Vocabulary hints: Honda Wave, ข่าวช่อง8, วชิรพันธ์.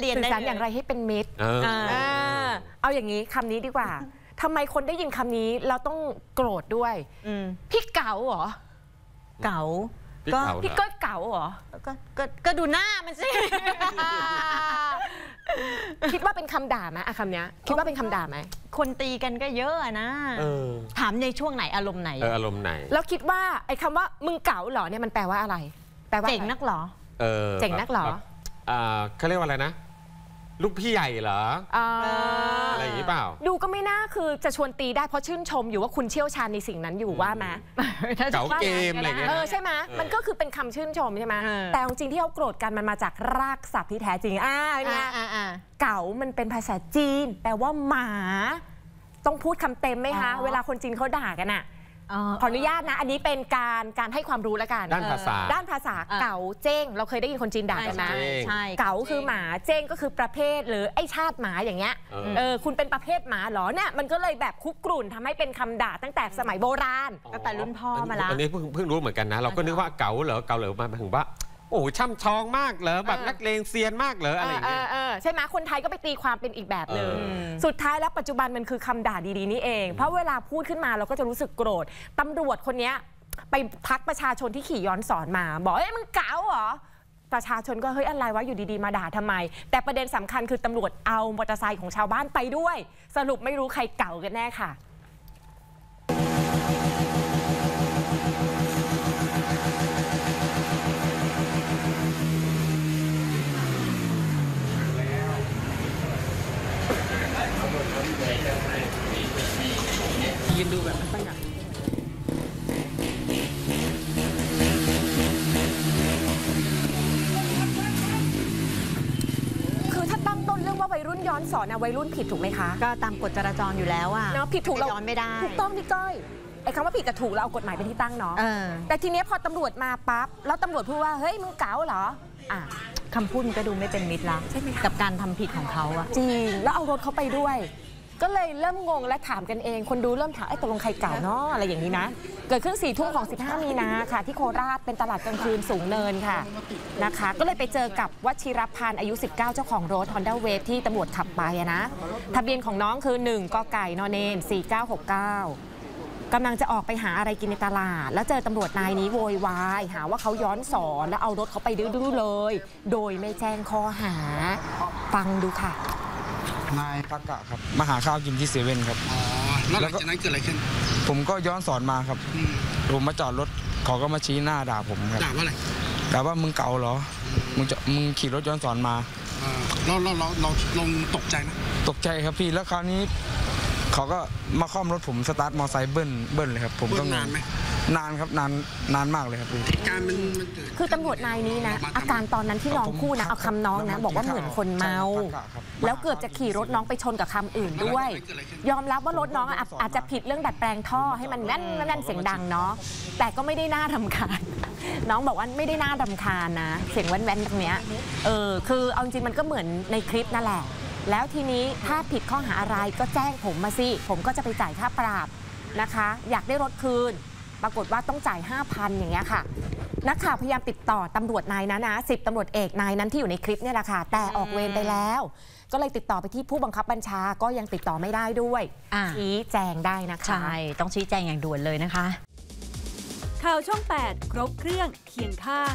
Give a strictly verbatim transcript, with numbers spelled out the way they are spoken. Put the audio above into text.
เรียนสื่อสารอย่างไรให้เป็นมิตรเอาอย่างนี้คำนี้ดีกว่าทำไมคนได้ยินคำนี้เราต้องโกรธด้วยพี่เก๋าเหรอเก๋าก็พี่ก้อยเก๋าเหรอก็ดูหน้ามันสิคิดว่าเป็นคำด่าไหมอะคำเนี้ยคิดว่าเป็นคำด่าไหมคนตีกันก็เยอะนะถามในช่วงไหนอารมณ์ไหนอารมณ์ไหนแล้วคิดว่าไอ้คำว่ามึงเก๋าเหรอเนี่ยมันแปลว่าอะไรแปลว่าเจ๋งนักเหรอเจ๋งนักเหรอเขาเรียกว่าอะไรนะลูกพี่ใหญ่เหรออะไรอย่างนี้เปล่าดูก็ไม่น่าคือจะชวนตีได้เพราะชื่นชมอยู่ว่าคุณเชี่ยวชาญในสิ่งนั้นอยู่ว่าไหมเก๋าเกมอะไรเงี้ยเออใช่ไหมมันก็คือเป็นคำชื่นชมใช่ไหมแต่จริงที่เขาโกรธกันมันมาจากรากศัพท์ที่แท้จริงอ่าเนี่ยเก๋ามันเป็นภาษาจีนแปลว่าหมาต้องพูดคำเต็มไหมคะเวลาคนจีนเขาด่ากันอ่ะขออนุญาตนะอันนี้เป็นการการให้ความรู้ละกันด้านภาษาด้านภาษาเก๋าเจ้งเราเคยได้ยินคนจีนด่ากันนะเก๋าคือหมาเจ้งก็คือประเภทหรือไอชาติหมาอย่างเงี้ยเออคุณเป็นประเภทหมาหรอเนี่ยมันก็เลยแบบคุกรุ่นทำให้เป็นคำด่าตั้งแต่สมัยโบราณตั้งแต่รุ่นพ่อมาแล้วอันนี้เพิ่งเพิ่งรู้เหมือนกันนะเราก็นึกว่าเก๋าเหรอเก๋าเหรอมาถึงว่าโอ้ช่ำชองมากเหรอแบบนักเลงเซียนมากเหรออะไรอย่างเงี้ยใช่ไหมคนไทยก็ไปตีความเป็นอีกแบบหนึ่งสุดท้ายแล้วปัจจุบันมันคือคำด่าดีๆนี่เองเพราะเวลาพูดขึ้นมาเราก็จะรู้สึกโกรธตำรวจคนนี้ไปทักประชาชนที่ขี่ย้อนสอนมาบอกเอ้ยมึงเก๋าเหรอประชาชนก็เฮ้ยอะไรวะอยู่ดีๆมาด่าทำไมแต่ประเด็นสำคัญคือตำรวจเอามอเตอร์ไซค์ของชาวบ้านไปด้วยสรุปไม่รู้ใครเก๋ากันแน่ค่ะยืนดูแบบตั้งแต่คือถ้าตั้งต้นเรื่องว่าวัยรุ่นย้อนสอนนะวัยรุ่นผิดถูกไหมคะก็ตามกฎจราจรอยู่แล้วอะเนาะผิดถูกเราย้อนไม่ได้ถูกต้องพี่ก้อยไอ้คำว่าผิดกับถูกเราเอากฎหมายเป็นที่ตั้งเนาะแต่ทีเนี้ยพอตำรวจมาปั๊บแล้วตำรวจพูดว่าเฮ้ยมึงเก๋าเหรออ่ะคำพูดมันก็ดูไม่เป็นมิตรละกับการทำผิดของเขาอะจริงแล้วเอารถเขาไปด้วยก็เลยเริ่มงงและถามกันเองคนดูเริ่มถามไอ้ตกลงใครเก๋าเนาะอะไรอย่างนี้นะเกิดขึ้นสี่ทุ่มของสิบห้ามีนาค่ะที่โคราชเป็นตลาดกลางคืนสูงเนินค่ะนะคะก็เลยไปเจอกับวชิรพันธ์อายุสิบเก้าเจ้าของรถ Honda Wave ที่ตำรวจขับไปนะทะเบียนของน้องคือหนึ่งกไก่นเนนสี่เก้าหกเก้ากำลังจะออกไปหาอะไรกินในตลาดแล้วเจอตำรวจนายนี้โวยวายหาว่าเขาย้อนสอนแล้วเอารถเขาไปดื้อๆเลยโดยไม่แจ้งข้อหาฟังดูค่ะนายปากะครับมาหาข้าวกินที่เซเว่นครับอ๋อแล้วหลังจากนั้นเกิดอะไรขึ้นผมก็ย้อนสอนมาครับผมมาจอดรถเขาก็มาชี้หน้าด่าผมครับด่าว่าอะไรด่าว่ามึงเก๋าเหรอมึงจะมึงขี่รถย้อนสอนมาเราเราเราเราลงตกใจไหมตกใจครับพี่แล้วคราวนี้เขาก็มาคล่อมรถผมสตาร์ทมอไซค์เบิ้ลเบิ้ลเลยครับผมก็นานไหมนานครับนานนานมากเลยครับการมันคือตำรวจนายนี้นะอาการตอนนั้นที่น้องพูดนะเอาคำน้องนะบอกว่าเหมือนคนเมาแล้วเกือบจะขี่รถน้องไปชนกับคำอื่นด้วยยอมรับว่ารถน้องอาจจะผิดเรื่องดัดแปลงท่อให้มันแน่นแน่นเสียงดังเนาะแต่ก็ไม่ได้น่ารำคาญน้องบอกว่าไม่ได้น่ารำคาญนะเสียงแว่นๆตรงเนี้ยเออคือเอาจริงมันก็เหมือนในคลิปนั่นแหละแล้วทีนี้ถ้าผิดข้อหาอะไรก็แจ้งผมมาสิผมก็จะไปจ่ายค่าปรับนะคะอยากได้รถคืนปรากฏว่าต้องจ่าย ห้าพัน อย่างเงี้ยค่ะนักข่าวพยายามติดต่อตำรวจนายนั้นนะสิบตำรวจเอกนายนั้นที่อยู่ในคลิปเนี่ยแหละค่ะแต่ออกเวรไปแล้วก็เลยติดต่อไปที่ผู้บังคับบัญชาก็ยังติดต่อไม่ได้ด้วยชี้แจงได้นะคะใช่ต้องชี้แจงอย่างด่วนเลยนะคะข่าวช่องแปดครบเครื่องเคียงข้าง